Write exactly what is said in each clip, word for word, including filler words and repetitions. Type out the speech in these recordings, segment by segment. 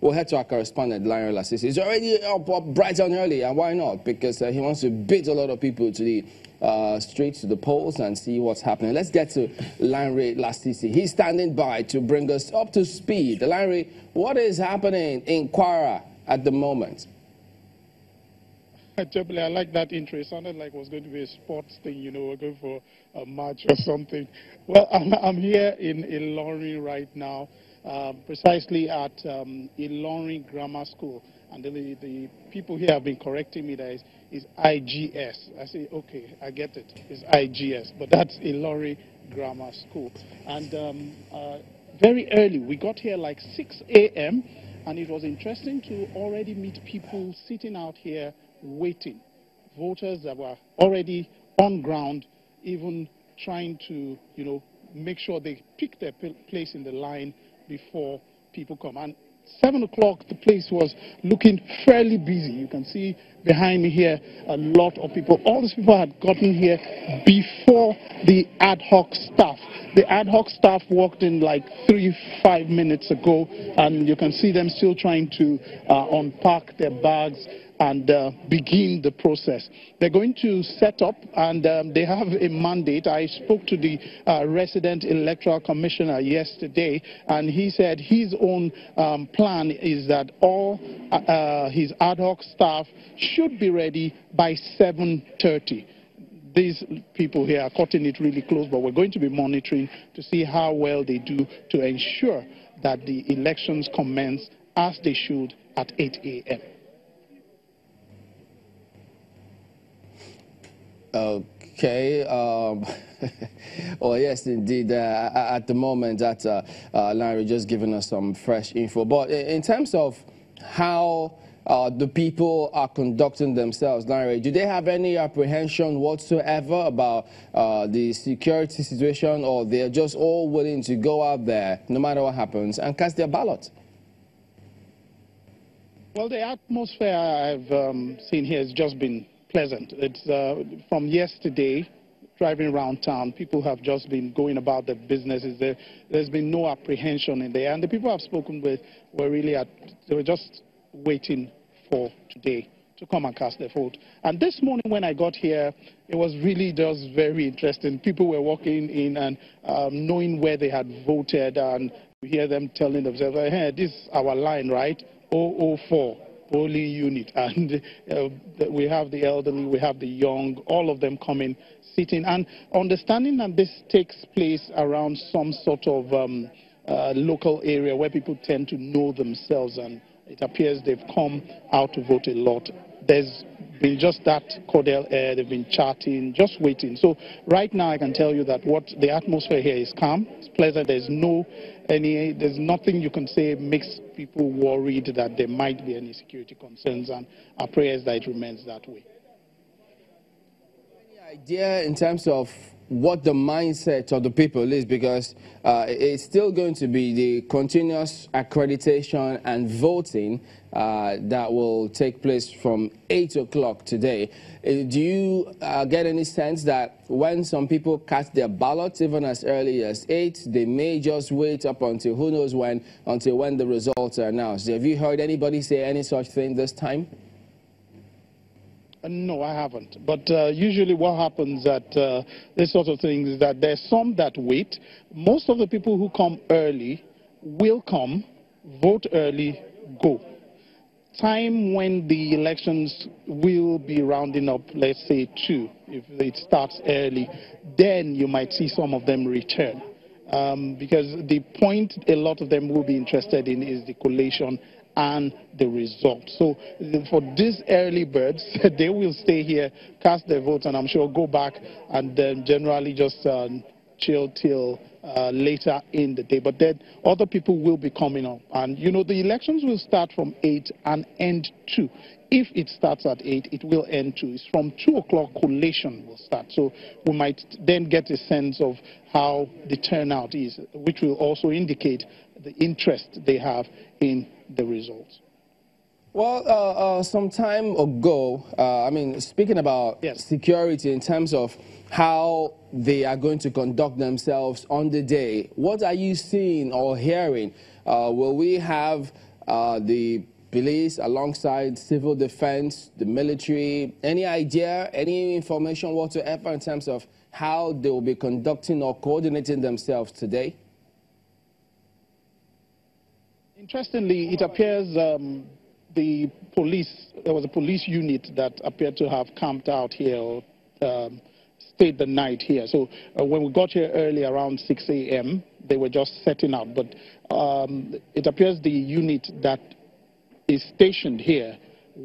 We'll head to our correspondent, Larry Lastisi. He's already up, up bright and early, and why not? Because uh, he wants to beat a lot of people to the uh, streets, to the polls, and see what's happening. Let's get to Larry Lastisi. He's standing by to bring us up to speed. Larry, what is happening in Kwara at the moment? I like that intro. It sounded like it was going to be a sports thing, you know, we're going for a match or something. Well, I'm, I'm here in Ilorin right now, uh, precisely at um, Ilorin Grammar School. And the, the people here have been correcting me that it's, it's I G S. I say, okay, I get it. It's I G S, but that's Ilorin Grammar School. And um, uh, very early, we got here like six A M, and it was interesting to already meet people sitting out here waiting, voters that were already on ground, even trying to, you know, make sure they pick their place in the line before people come. And seven o'clock, the place was looking fairly busy. You can see behind me here a lot of people. All these people had gotten here before the ad hoc staff. The ad hoc staff walked in like three, five minutes ago, and you can see them still trying to uh, unpack their bags and uh, begin the process. They're going to set up, and um, they have a mandate. I spoke to the uh, resident electoral commissioner yesterday, and he said his own um, plan is that all uh, his ad hoc staff should be ready by seven thirty. These people here are cutting it really close, but we're going to be monitoring to see how well they do to ensure that the elections commence as they should at eight A M Okay. Um, oh, yes, indeed. Uh, at the moment, that uh, uh, Larry just giving us some fresh info. But in terms of how uh, the people are conducting themselves, Larry, do they have any apprehension whatsoever about uh, the security situation, or they're just all willing to go out there, no matter what happens, and cast their ballot? Well, the atmosphere I've um, seen here has just been pleasant. It's uh, from yesterday, driving around town, people have just been going about their businesses. There, there's been no apprehension in there, and the people I've spoken with were really at, they were just waiting for today to come and cast their vote. And this morning when I got here, it was really just very interesting. People were walking in and um, knowing where they had voted, and you hear them telling themselves, "Hey, this is our line, right? oh oh four." Only unit, and uh, we have the elderly, we have the young, all of them coming, sitting, and understanding that this takes place around some sort of um, uh, local area where people tend to know themselves, and it appears they've come out to vote a lot. There's been just that cordial air, they've been chatting, just waiting. So right now I can tell you that what the atmosphere here is calm, it's pleasant, there's no any, there's nothing you can say makes people worried that there might be any security concerns, and our prayer is that it remains that way. Any idea in terms of what the mindset of the people is, because uh, it's still going to be the continuous accreditation and voting uh, that will take place from eight o'clock today. Uh, do you uh, get any sense that when some people cast their ballots, even as early as eight, they may just wait up until who knows when, until when the results are announced? Have you heard anybody say any such thing this time? No, I haven't. But uh, usually what happens at uh, this sort of thing is that there's some that wait. Most of the people who come early will come, vote early, go. Time when the elections will be rounding up, let's say two, if it starts early, then you might see some of them return. Um, because the point a lot of them will be interested in is the collation and the result. So for these early birds, they will stay here, cast their votes, and I'm sure go back and then generally just uh, chill till uh, later in the day. But then other people will be coming up. And, you know, the elections will start from eight and end two. If it starts at eight, it will end two. It's from two o'clock collation will start. So we might then get a sense of how the turnout is, which will also indicate the interest they have in the results. Well, uh, uh, some time ago, uh, I mean, speaking about yes. security in terms of how they are going to conduct themselves on the day, what are you seeing or hearing? Uh, will we have uh, the police, alongside civil defense, the military, any idea, any information whatsoever in terms of how they will be conducting or coordinating themselves today? Interestingly, it appears um, the police, there was a police unit that appeared to have camped out here or um, stayed the night here. So uh, when we got here early around six A M, they were just setting out. But um, it appears the unit that is stationed here,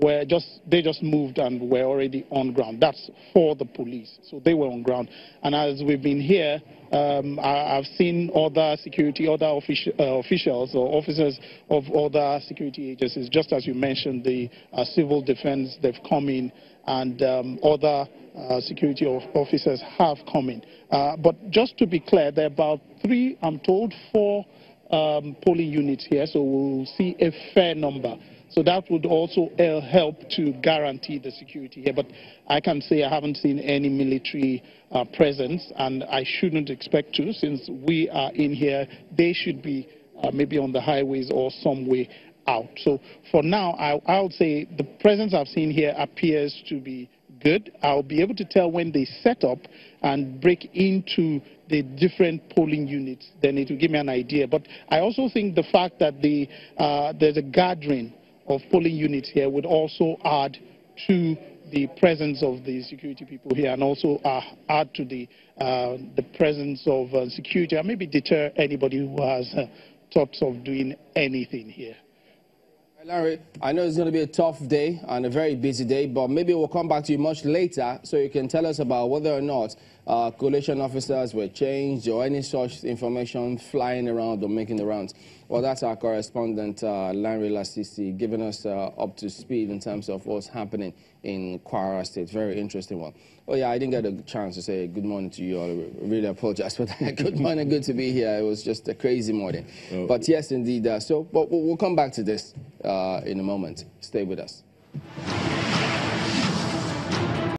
where just they just moved and were already on ground. That's for the police, so they were on ground. And as we've been here, um, I, I've seen other security, other offici uh, officials or officers of other security agencies. Just as you mentioned, the uh, civil defense, they've come in, and um, other uh, security of officers have come in. Uh, but just to be clear, there are about three, I'm told, four um, polling units here, so we'll see a fair number. So that would also help to guarantee the security here. But I can say I haven't seen any military uh, presence, and I shouldn't expect to, since we are in here. They should be uh, maybe on the highways or some way out. So for now, I, I'll say the presence I've seen here appears to be good. I'll be able to tell when they set up and break into the different polling units. Then it will give me an idea. But I also think the fact that the, uh, there's a gathering of polling units here would also add to the presence of the security people here, and also uh, add to the, uh, the presence of uh, security, and maybe deter anybody who has uh, thoughts of doing anything here. Larry, I know it's going to be a tough day and a very busy day, but maybe we'll come back to you much later so you can tell us about whether or not uh, coalition officers were changed or any such information flying around or making the rounds. Well, that's our correspondent, uh, Larry Lastisi, giving us uh, up to speed in terms of what's happening in Kwara State. Very interesting one. Oh, yeah, I didn't get a chance to say good morning to you all. I really apologize for that. Good morning, good to be here. It was just a crazy morning. Oh. But yes, indeed. Uh, so but we'll come back to this uh, in a moment. Stay with us.